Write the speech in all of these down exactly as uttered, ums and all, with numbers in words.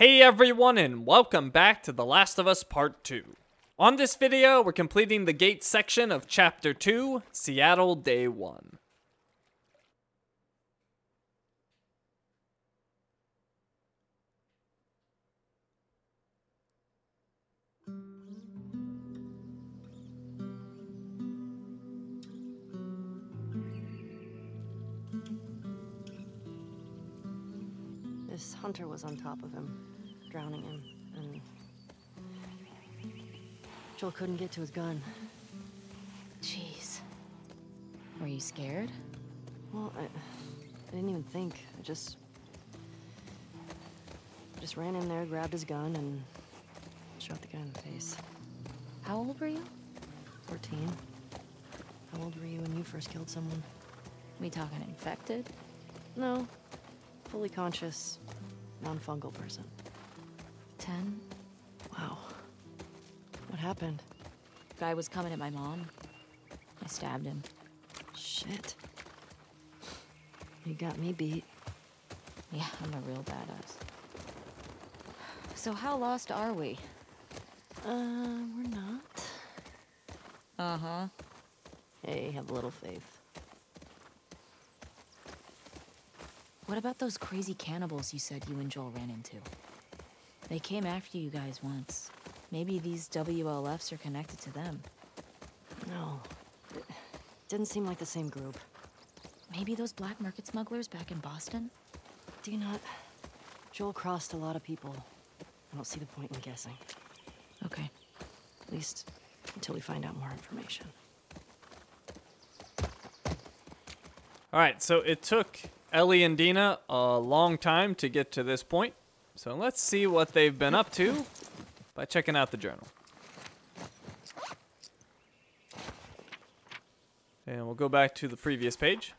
Hey everyone, and welcome back to The Last of Us Part two. On this video, we're completing the gate section of Chapter two, Seattle Day one. This hunter was on top of him, drowning him, and Joel couldn't get to his gun. Jeez. Were you scared? Well, I, I didn't even think. I just... I just ran in there, grabbed his gun, and shot the guy in the face. How old were you? fourteen. How old were you when you first killed someone? We talking infected? No. Fully conscious, non-fungal person. Ten? Wow. What happened? Guy was coming at my mom. I stabbed him. Shit. You got me beat. Yeah, I'm a real badass. So how lost are we? Uh, we're not. Uh-huh. Hey, have a little faith. What about those crazy cannibals you said you and Joel ran into? They came after you guys once. Maybe these W L Fs are connected to them. No. It didn't seem like the same group. Maybe those black market smugglers back in Boston? Do you not... Joel crossed a lot of people. I don't see the point in guessing. Okay. At least until we find out more information. Alright, so it took... Ellie and Dina a long time to get to this point, so let's see what they've been up to by checking out the journal. And we'll go back to the previous page.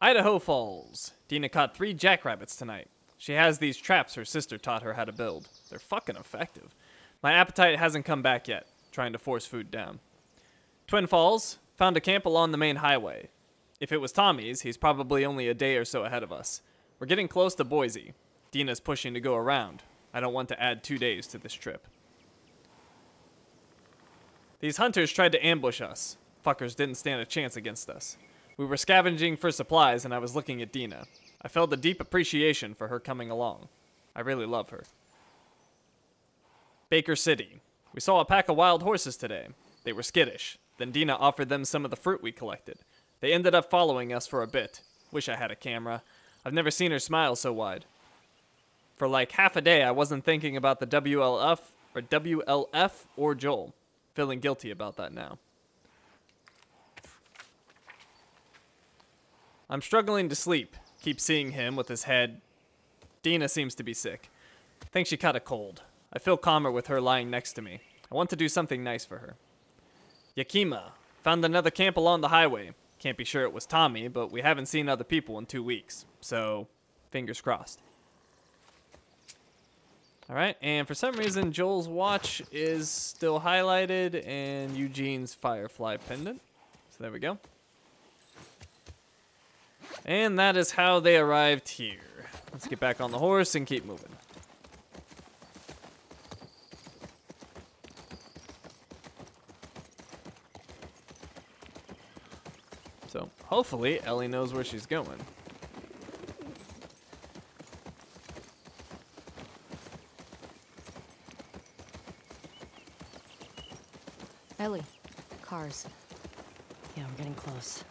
Idaho Falls. Dina caught three jackrabbits tonight. She has these traps her sister taught her how to build. They're fucking effective. My appetite hasn't come back yet, trying to force food down. Twin Falls. Found a camp along the main highway. If it was Tommy's, he's probably only a day or so ahead of us. We're getting close to Boise. Dina's pushing to go around. I don't want to add two days to this trip. These hunters tried to ambush us. Fuckers didn't stand a chance against us. We were scavenging for supplies and I was looking at Dina. I felt a deep appreciation for her coming along. I really love her. Baker City. We saw a pack of wild horses today. They were skittish. Then Dina offered them some of the fruit we collected. They ended up following us for a bit. Wish I had a camera. I've never seen her smile so wide. For like half a day, I wasn't thinking about the W L F or W L F or Joel. Feeling guilty about that now. I'm struggling to sleep. Keep seeing him with his head. Dina seems to be sick. Think she caught a cold. I feel calmer with her lying next to me. I want to do something nice for her. Yakima. Found another camp along the highway. Can't be sure it was Tommy, but we haven't seen other people in two weeks. So, fingers crossed. Alright, and for some reason, Joel's watch is still highlighted and Eugene's Firefly pendant. So there we go. And that is how they arrived here. Let's get back on the horse and keep moving. So, hopefully, Ellie knows where she's going. Ellie, cars. Yeah, we're getting close.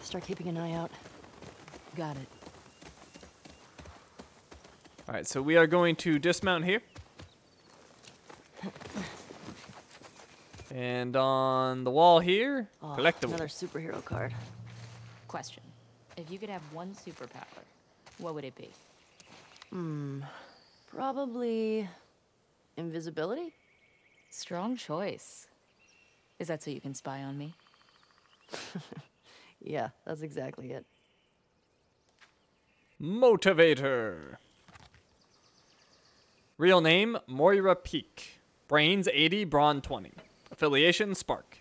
Start keeping an eye out. Got it. Alright, so we are going to dismount here. And on the wall here, oh, collectible. Another superhero card. Question. If you could have one superpower, what would it be? Hmm. Probably invisibility? Strong choice. Is that so you can spy on me? Yeah, that's exactly it. Motivator. Real name, Moira Peak. Brains eighty, brawn twenty. Affiliation, Spark.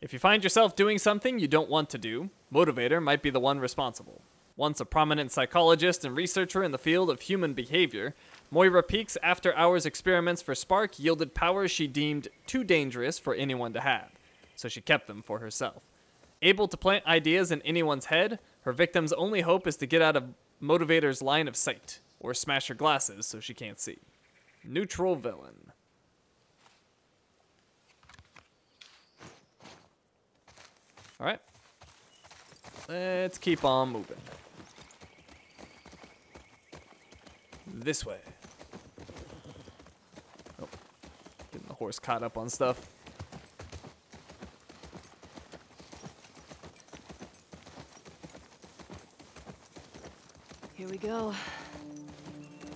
If you find yourself doing something you don't want to do, Motivator might be the one responsible. Once a prominent psychologist and researcher in the field of human behavior, Moira Peak's after-hours experiments for Spark yielded powers she deemed too dangerous for anyone to have, so she kept them for herself. Able to plant ideas in anyone's head, her victim's only hope is to get out of Motivator's line of sight, or smash her glasses so she can't see. Neutral villain. Alright. Let's keep on moving. This way. Oh, getting the horse caught up on stuff. Here we go.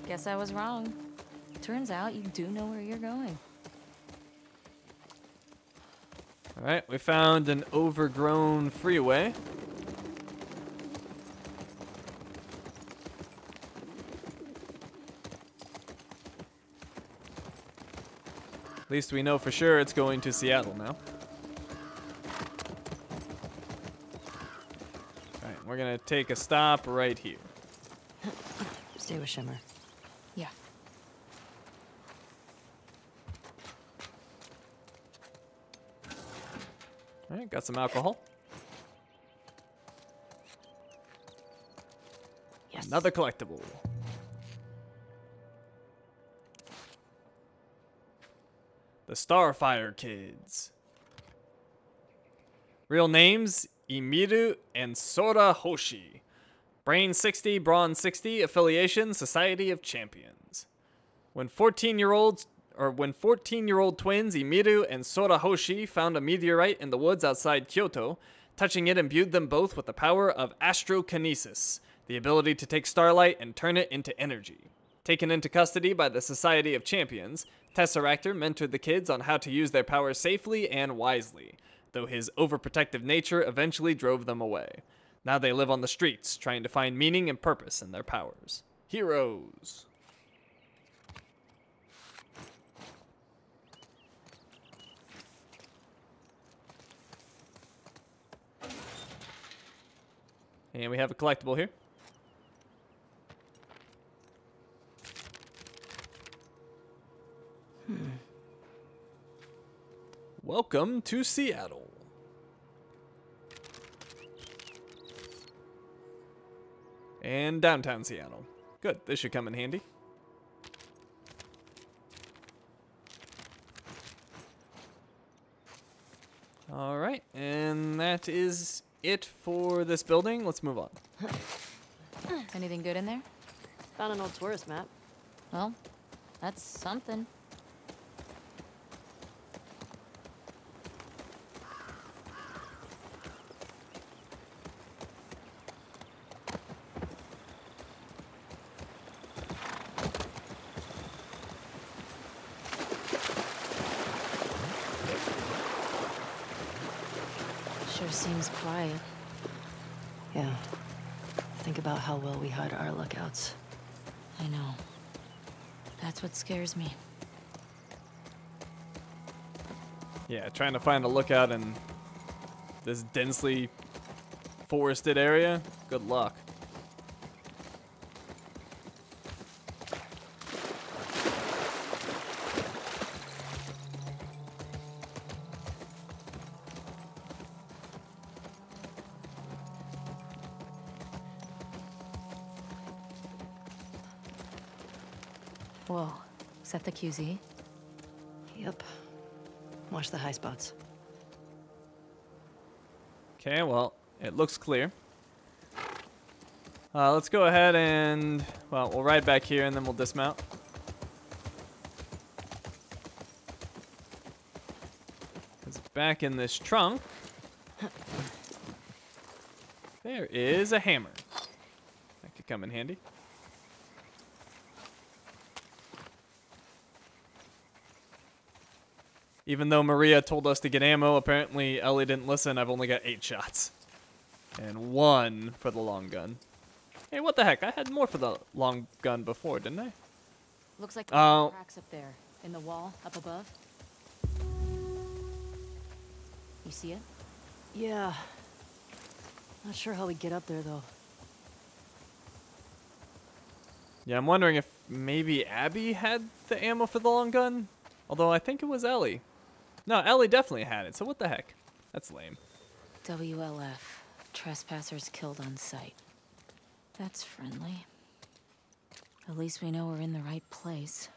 Guess I was wrong. Turns out you do know where you're going. Alright, we found an overgrown freeway. At least we know for sure it's going to Seattle now. Alright, we're gonna take a stop right here. Stay with Shimmer. Yeah. Alright, got some alcohol. Yes. Another collectible. The Starfire Kids. Real names, Imiru and Sora Hoshi. Brain sixty, Bronze sixty, affiliation, Society of Champions. When fourteen-year-olds, or when fourteen-year-old twins Imiru and Sora Hoshi found a meteorite in the woods outside Kyoto, touching it imbued them both with the power of astrokinesis, the ability to take starlight and turn it into energy. Taken into custody by the Society of Champions, Tesseractor mentored the kids on how to use their powers safely and wisely, though his overprotective nature eventually drove them away. Now they live on the streets, trying to find meaning and purpose in their powers. Heroes. And we have a collectible here. Welcome to Seattle. And downtown Seattle. Good, this should come in handy. Alright, and that is it for this building. Let's move on. Anything good in there? Found an old tourist map. Well, that's something. Seems quiet. Yeah. Think about how well we hide our lookouts. I know. That's what scares me. Yeah, trying to find a lookout in this densely forested area. Good luck. Whoa, is that the Q Z? Yep. Watch the high spots. Okay, well, it looks clear. Uh, let's go ahead and, well, we'll ride back here and then we'll dismount. Because back in this trunk, there is a hammer. That could come in handy. Even though Maria told us to get ammo, apparently Ellie didn't listen. I've only got eight shots. And one for the long gun. Hey, what the heck? I had more for the long gun before, didn't I? Looks like there are cracks up there in the wall up above. You see it? Yeah. Not sure how we get up there, though. Yeah, I'm wondering if maybe Abby had the ammo for the long gun. Although I think it was Ellie. No, Ellie definitely had it, so what the heck? That's lame. W L F. Trespassers killed on sight. That's friendly. At least we know we're in the right place.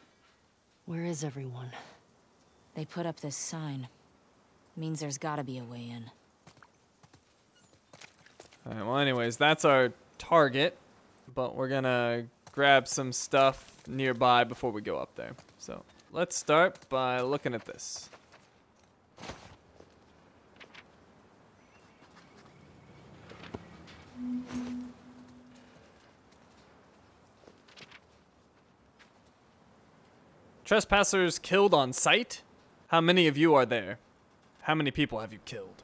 Where is everyone? They put up this sign. It means there's gotta be a way in. Alright, well anyways, that's our target. But we're gonna grab some stuff nearby before we go up there. So, let's start by looking at this. Trespassers killed on sight? How many of you are there? How many people have you killed?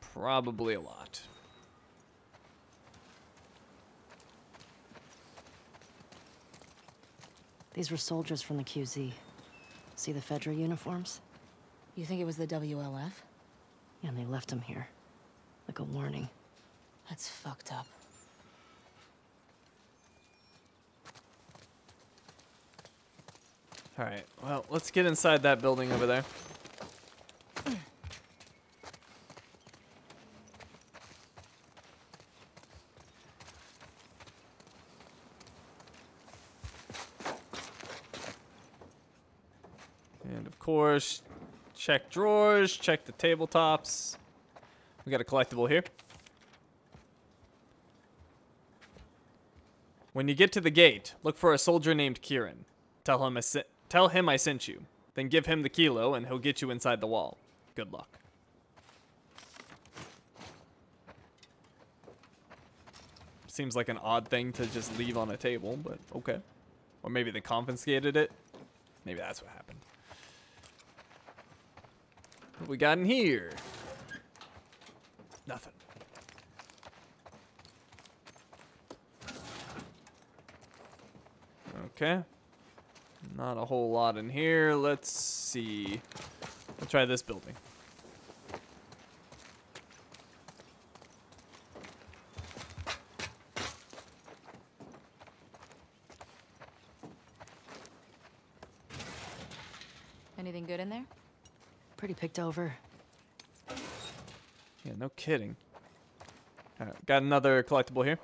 Probably a lot. These were soldiers from the Q Z. See the Fedra uniforms? You think it was the W L F? Yeah, and they left them here. Like a warning. That's fucked up. Alright, well, let's get inside that building over there. And of course, check drawers, check the tabletops. We got a collectible here. When you get to the gate, look for a soldier named Kieran. Tell him, I si tell him I sent you. Then give him the kilo and he'll get you inside the wall. Good luck. Seems like an odd thing to just leave on a table, but okay. Or maybe they confiscated it. Maybe that's what happened. What we got in here? Nothing. Okay. Not a whole lot in here. Let's see. We'll try this building. Anything good in there? Pretty picked over. Yeah, no kidding. All right, got another collectible here.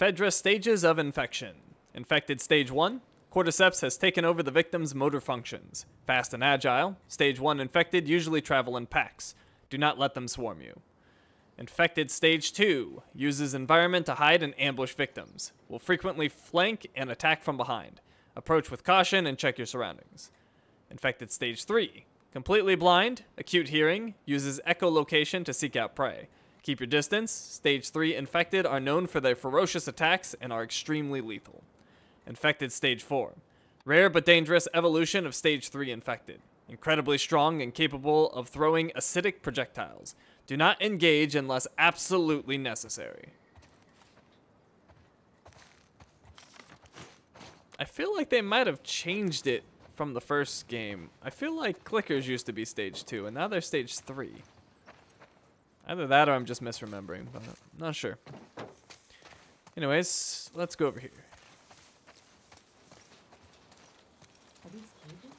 Fedra stages of infection. Infected stage one. Cordyceps has taken over the victim's motor functions. Fast and agile. Stage one infected usually travel in packs. Do not let them swarm you. Infected stage two. Uses environment to hide and ambush victims. Will frequently flank and attack from behind. Approach with caution and check your surroundings. Infected stage three. Completely blind, acute hearing, uses echolocation to seek out prey. Keep your distance. Stage three infected are known for their ferocious attacks and are extremely lethal. Infected stage four. Rare but dangerous evolution of stage three infected. Incredibly strong and capable of throwing acidic projectiles. Do not engage unless absolutely necessary. I feel like they might have changed it from the first game. I feel like clickers used to be stage two, and now they're stage three. Either that or I'm just misremembering, but I'm not sure. Anyways, let's go over here. Are these cages?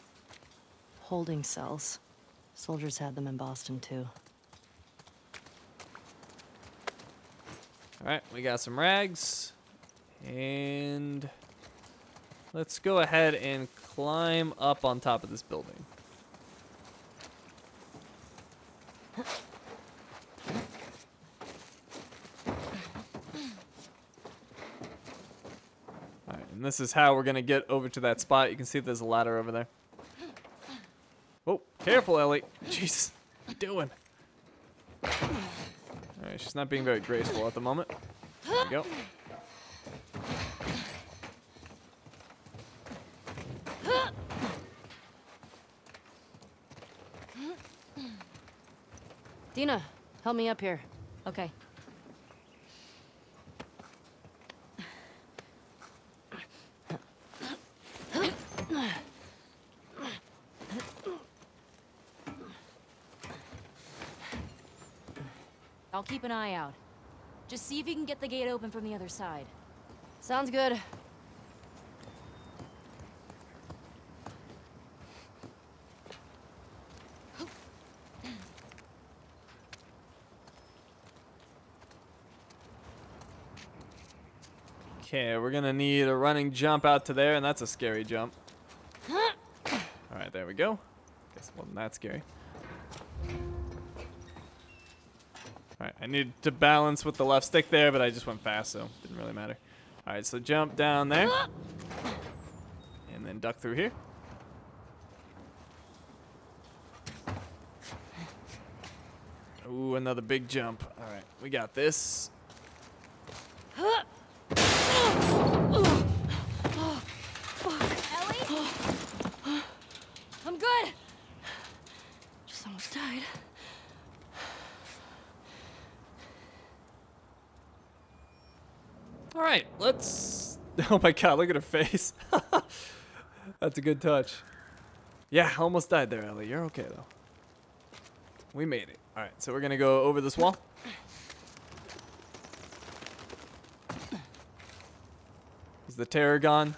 Holding cells. Soldiers had them in Boston, too. Alright, we got some rags. And let's go ahead and climb up on top of this building. Alright, and this is how we're going to get over to that spot. You can see there's a ladder over there. Oh, careful, Ellie. Jeez, what are you doing? Alright, she's not being very graceful at the moment. There we go. Dina, help me up here. Okay. I'll keep an eye out. Just see if you can get the gate open from the other side. Sounds good. Okay, we're gonna need a running jump out to there, and that's a scary jump. Alright, there we go. Guess it wasn't that scary. Alright, I needed to balance with the left stick there, but I just went fast, so it didn't really matter. Alright, so jump down there. And then duck through here. Ooh, another big jump. Alright, we got this. Alright, let's... Oh my god, look at her face. That's a good touch. Yeah, almost died there, Ellie. You're okay, though. We made it. Alright, so we're gonna go over this wall. Is the terror gone?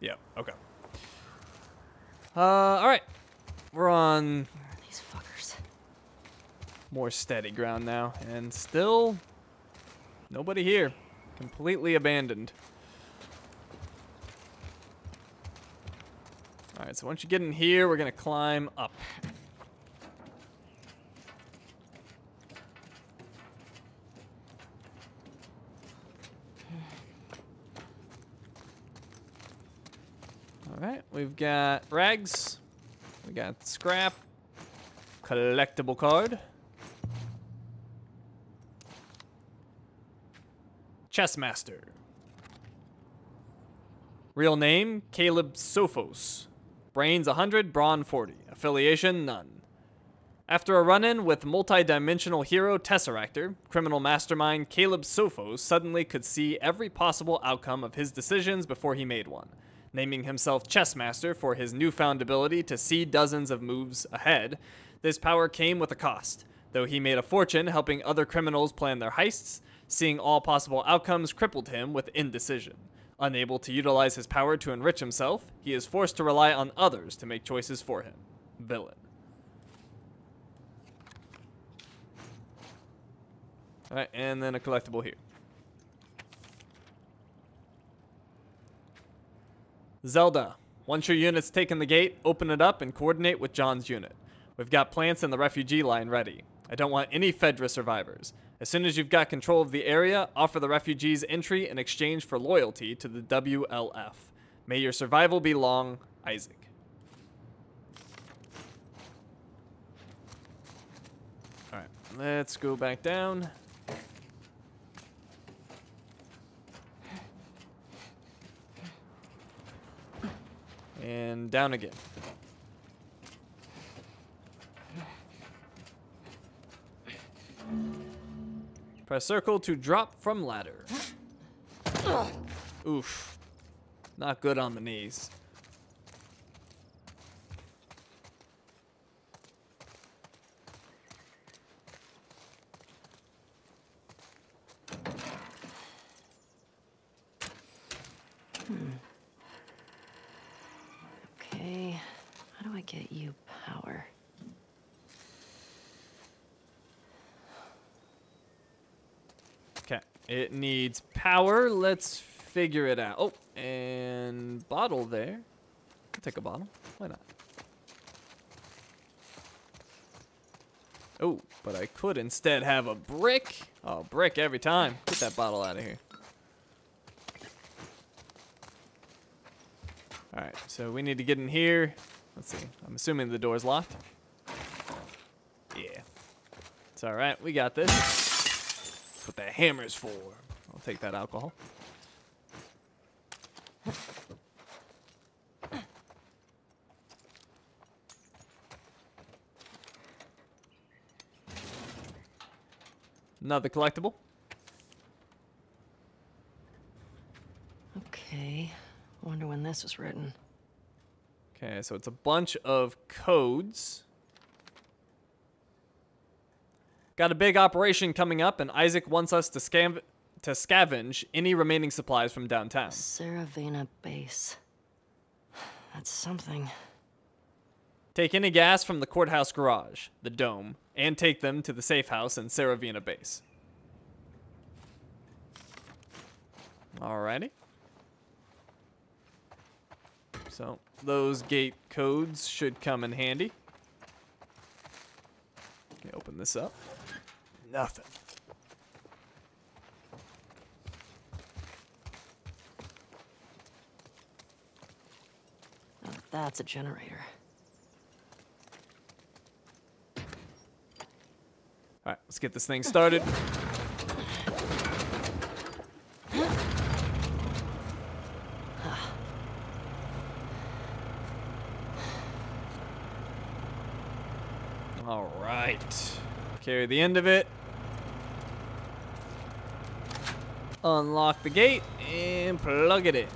Yep, okay. Uh, alright. We're on... These fuckers. More steady ground now. And still... Nobody here. Completely abandoned. Alright, so once you get in here, we're gonna climb up. Alright, we've got rags. We got scrap. Collectible card. Chessmaster. Real name, Caleb Sophos. Brains one hundred, brawn forty. Affiliation, none. After a run-in with multi-dimensional hero Tesseractor, criminal mastermind Caleb Sophos suddenly could see every possible outcome of his decisions before he made one, naming himself Chessmaster for his newfound ability to see dozens of moves ahead. This power came with a cost, though he made a fortune helping other criminals plan their heists. Seeing all possible outcomes crippled him with indecision. Unable to utilize his power to enrich himself, he is forced to rely on others to make choices for him. Villain. Alright, and then a collectible here. Zelda. Once your unit's taken the gate, open it up and coordinate with John's unit. We've got plants in the refugee line ready. I don't want any Fedra survivors. As soon as you've got control of the area, offer the refugees entry in exchange for loyalty to the W L F. May your survival be long, Isaac. Alright, let's go back down. And down again. Press circle to drop from ladder. Oof. Not good on the knees. Hmm. Okay. How do I get you power? It needs power. Let's figure it out. Oh, and bottle there. I'll take a bottle. Why not? Oh, but I could instead have a brick. Oh, brick every time. Get that bottle out of here. All right, so we need to get in here. Let's see. I'm assuming the door's locked. Yeah. It's all right. We got this. What the hammer's for. I'll take that alcohol. Another collectible. Okay. Wonder when this was written. Okay, so it's a bunch of codes. Got a big operation coming up, and Isaac wants us to scav to scavenge any remaining supplies from downtown. Serevena Base. That's something. Take any gas from the courthouse garage, the dome, and take them to the safe house in Serevena Base. Alrighty. So, those gate codes should come in handy. Can I open this up? Nothing. Oh, that's a generator. All right, let's get this thing started. All right, carry the end of it. Unlock the gate and plug it in.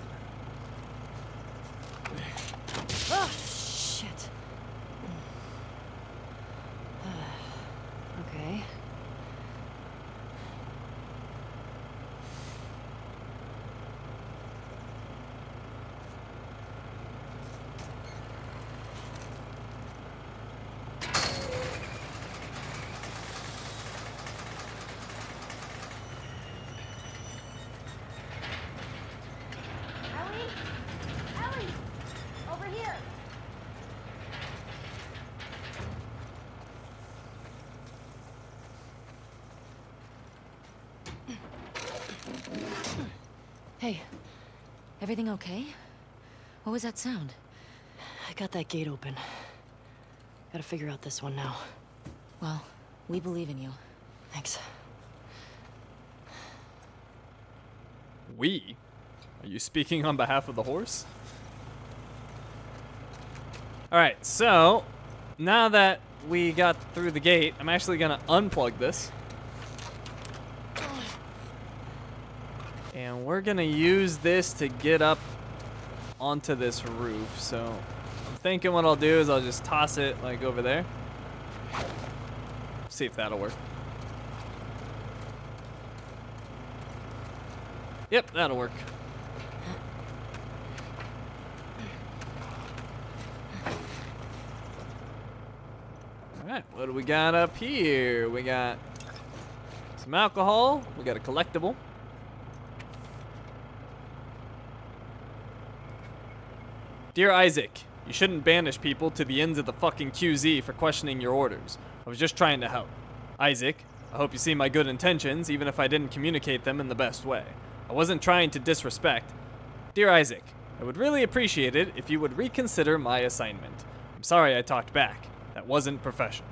Oh, shit. Okay. Hey, everything okay? What was that sound? I got that gate open. Gotta figure out this one now. Well, we believe in you. Thanks. We? Are you speaking on behalf of the horse? Alright, so now that we got through the gate, I'm actually gonna unplug this. And we're gonna use this to get up onto this roof. So I'm thinking what I'll do is I'll just toss it like over there. See if that'll work. Yep, that'll work. All right, what do we got up here? We got some alcohol. We got a collectible. Dear Isaac, you shouldn't banish people to the ends of the fucking Q Z for questioning your orders. I was just trying to help. Isaac, I hope you see my good intentions, even if I didn't communicate them in the best way. I wasn't trying to disrespect. Dear Isaac, I would really appreciate it if you would reconsider my assignment. I'm sorry I talked back. That wasn't professional.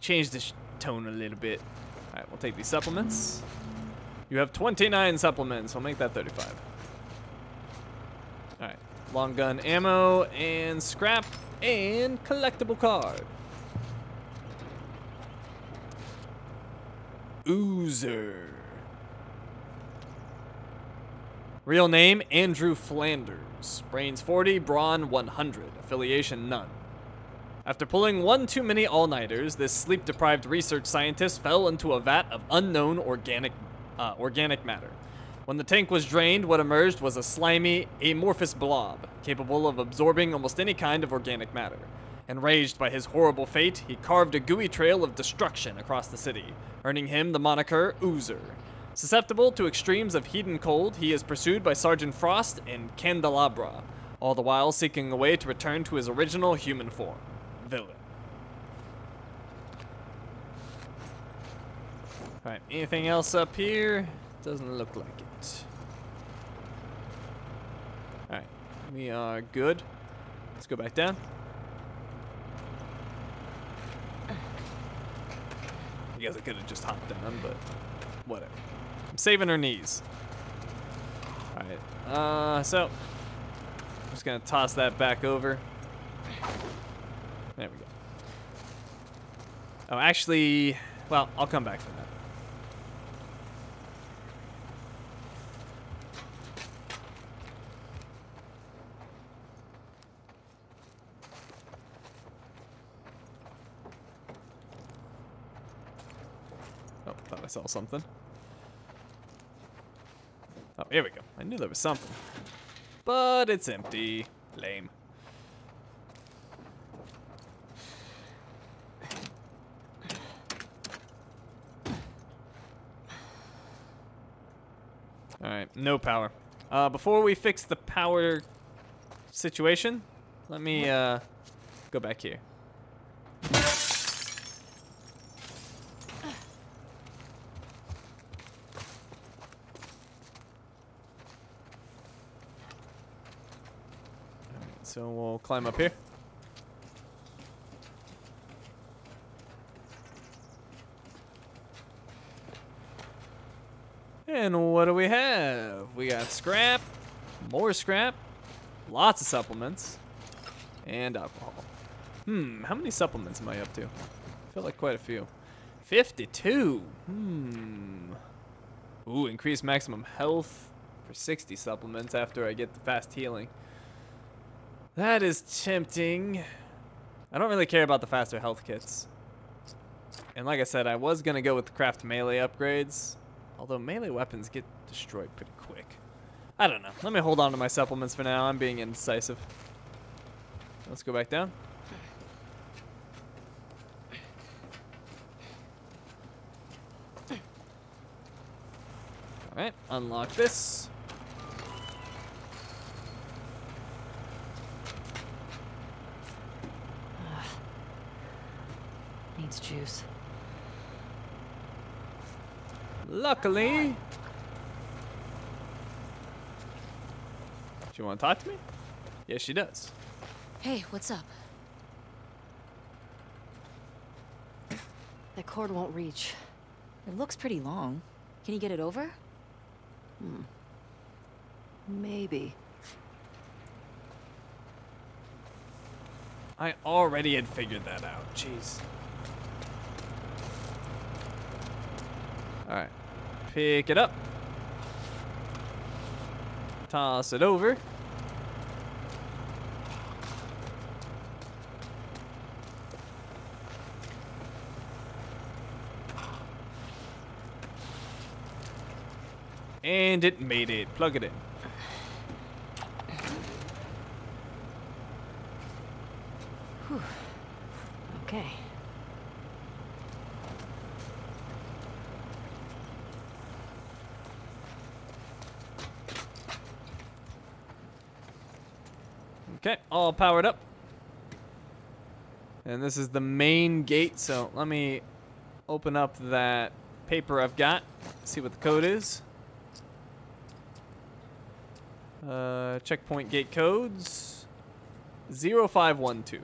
Change this tone a little bit. All right, we'll take these supplements. You have twenty-nine supplements. We'll make that thirty-five. All right, long gun ammo and scrap and collectible card. Oozer. Real name, Andrew Flanders. Brains forty, brawn one hundred, affiliation none. After pulling one too many all-nighters, this sleep-deprived research scientist fell into a vat of unknown organic, uh, organic matter. When the tank was drained, what emerged was a slimy, amorphous blob, capable of absorbing almost any kind of organic matter. Enraged by his horrible fate, he carved a gooey trail of destruction across the city, earning him the moniker Oozer. Susceptible to extremes of heat and cold, he is pursued by Sergeant Frost and Candelabra, all the while seeking a way to return to his original human form. Villain. All right, anything else up here? Doesn't look like it. All right, we are good. Let's go back down. I guess I could have just hopped down, but whatever. I'm saving her knees. All right, uh, so I'm just gonna toss that back over. There we go. Oh, actually, well, I'll come back for that. Oh, I thought I saw something. Oh, here we go. I knew there was something. But it's empty. Lame. Alright, no power. Uh, before we fix the power situation, let me uh, go back here. So we'll climb up here. And what do we have? We got scrap, more scrap, lots of supplements, and alcohol. Hmm, how many supplements am I up to? I feel like quite a few. fifty-two. Hmm. Ooh, increase maximum health for sixty supplements after I get the fast healing. That is tempting. I don't really care about the faster health kits. And like I said, I was going to go with the craft melee upgrades. Although melee weapons get destroyed pretty quick. I don't know. Let me hold on to my supplements for now. I'm being indecisive. Let's go back down. Alright, unlock this. Juice. Luckily, she want to talk to me? Yes, she does. Hey, what's up? That cord won't reach. It looks pretty long. Can you get it over? Hmm. Maybe. I already had figured that out. Jeez. Alright, pick it up, toss it over, and it made it. Plug it in. Whew. Okay. Okay, all powered up. And this is the main gate, so let me open up that paper I've got, see what the code is. Uh, checkpoint gate codes zero five one two.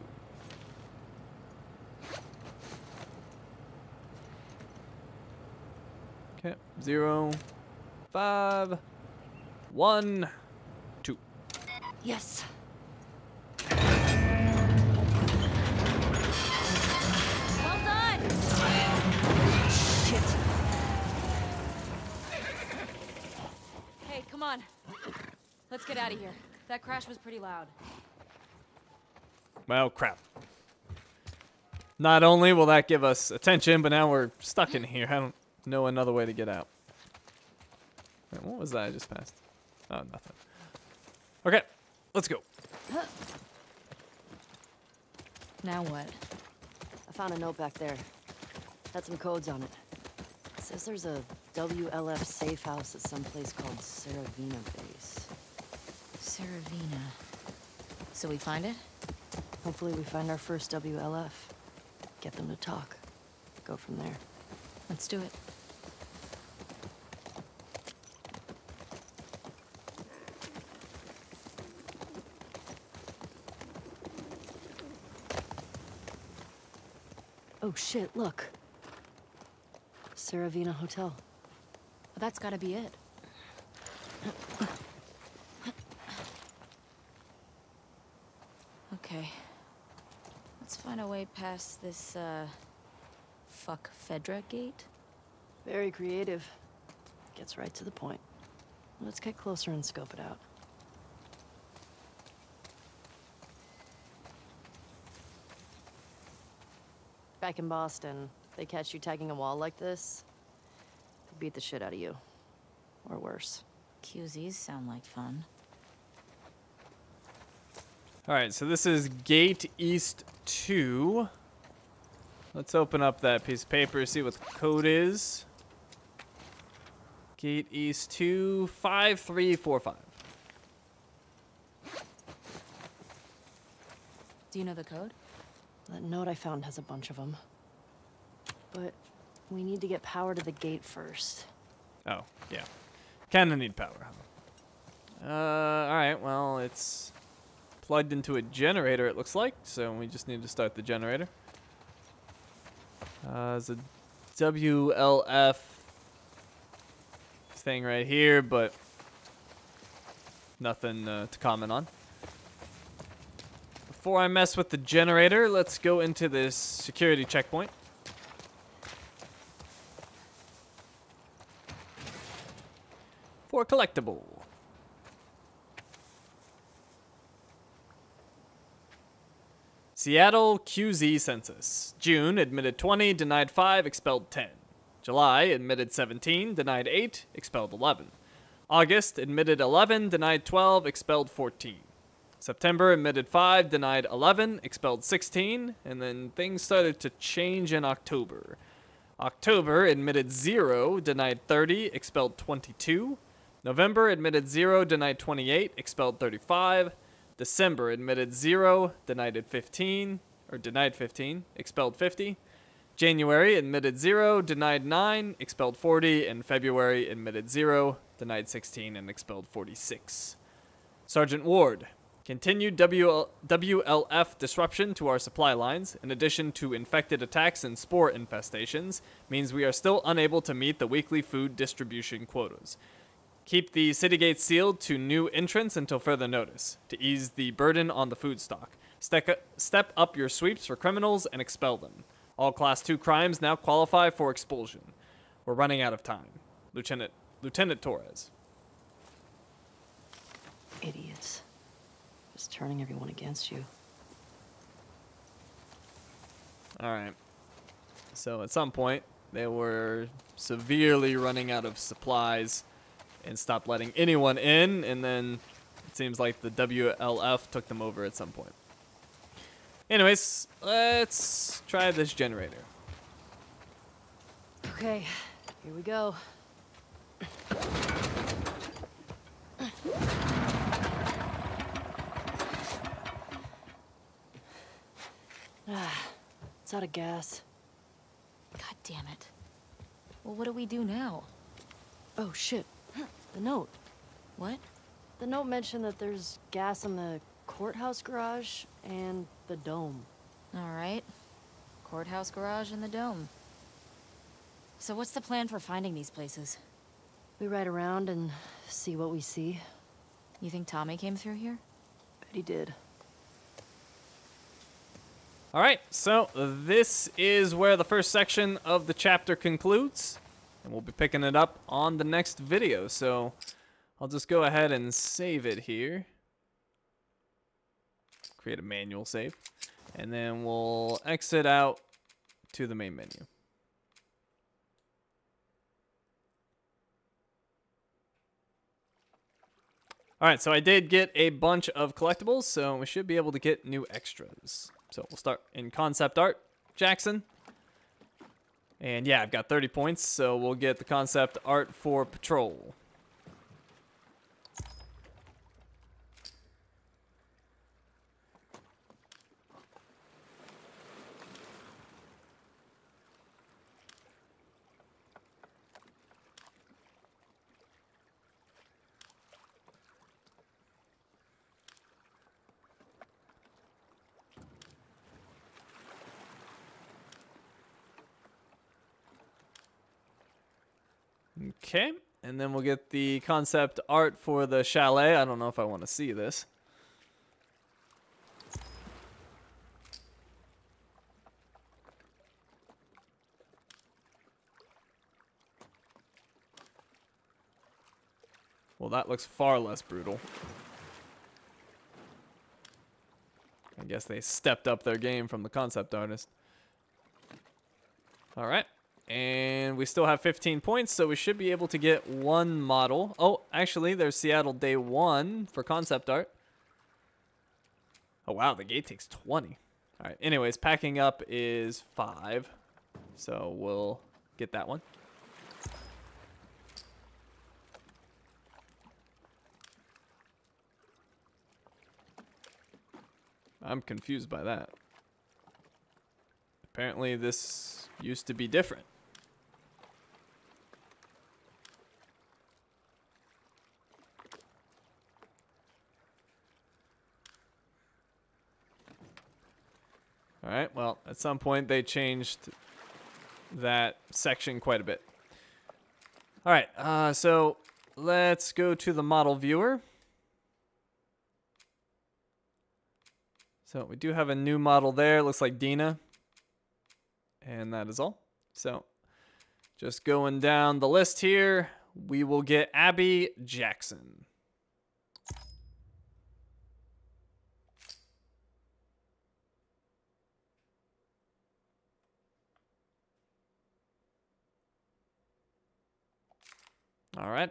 Okay, zero five one two. Yes. Come on. Let's get out of here. That crash was pretty loud. Well, crap. Not only will that give us attention, but now we're stuck in here. I don't know another way to get out. Wait, what was that I just passed? Oh, nothing. Okay, let's go. Now what? I found a note back there. Had some codes on it. It says there's a W L F safe house at some place called Serevena Base. Serevena. So we find it? Hopefully we find our first W L F. Get them to talk. Go from there. Let's do it. Oh shit, look. Serevena Hotel. That's gotta be it. Okay. Let's find a way past this, uh... fuck Fedra gate. Very creative. Gets right to the point. Let's get closer and scope it out. Back in Boston, they catch you tagging a wall like this, beat the shit out of you. Or worse. Q Zs sound like fun. Alright, so this is Gate East two. Let's open up that piece of paper, see what the code is. Gate East two, five three four five. Do you know the code? That note I found has a bunch of them. But we need to get power to the gate first. Oh, yeah. Kinda need power. Uh, alright, well, it's plugged into a generator, it looks like. So we just need to start the generator. Uh, there's a W L F thing right here, but nothing uh, to comment on. Before I mess with the generator, let's go into this security checkpoint. For collectible. Seattle Q Z census. June, admitted twenty, denied five, expelled ten. July, admitted seventeen, denied eight, expelled eleven. August, admitted eleven, denied twelve, expelled fourteen. September, admitted five, denied eleven, expelled sixteen, and then things started to change in October. October, admitted zero, denied thirty, expelled twenty-two. November, admitted zero, denied twenty-eight, expelled thirty-five. December, admitted zero, denied fifteen, or denied fifteen, expelled fifty. January, admitted zero, denied nine, expelled forty, and February, admitted zero, denied sixteen, and expelled forty-six. Sergeant Ward. Continued W L F disruption to our supply lines, in addition to infected attacks and spore infestations, means we are still unable to meet the weekly food distribution quotas. Keep the city gates sealed to new entrants until further notice, to ease the burden on the food stock. Step up your sweeps for criminals and expel them. All Class two crimes now qualify for expulsion. We're running out of time. Lieutenant, Lieutenant Torres. Idiots. Just turning everyone against you. Alright. So at some point, they were severely running out of supplies and stopped letting anyone in, and then it seems like the W L F took them over at some point. Anyways, let's try this generator. Okay, here we go. Ah, it's out of gas. God damn it. Well, what do we do now? Oh, shit. The note. What? The note mentioned that there's gas in the courthouse garage and the dome. All right. Courthouse garage and the dome. So what's the plan for finding these places? We ride around and see what we see. You think Tommy came through here? Bet he did. Alright, so this is where the first section of the chapter concludes, and we'll be picking it up on the next video, so I'll just go ahead and save it here. Create a manual save, and then we'll exit out to the main menu. Alright, so I did get a bunch of collectibles, so we should be able to get new extras. So we'll start in concept art, Jackson. And yeah, I've got thirty points, so we'll get the concept art for patrol. Okay, and then we'll get the concept art for the chalet. I don't know if I want to see this. Well, that looks far less brutal. I guess they stepped up their game from the concept artist. All right. And we still have fifteen points, so we should be able to get one model. Oh, actually, there's Seattle Day one for concept art. Oh, wow, the gate takes twenty. All right, anyways, packing up is five. So we'll get that one. I'm confused by that. Apparently this used to be different. All right, well, at some point they changed that section quite a bit. All right, uh, so let's go to the model viewer. So we do have a new model there. It looks like Dina. And that is all. So just going down the list here, we will get Abby Jackson. All right.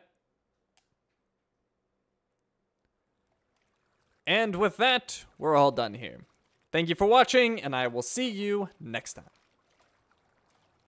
And with that, we're all done here. Thank you for watching, and I will see you next time.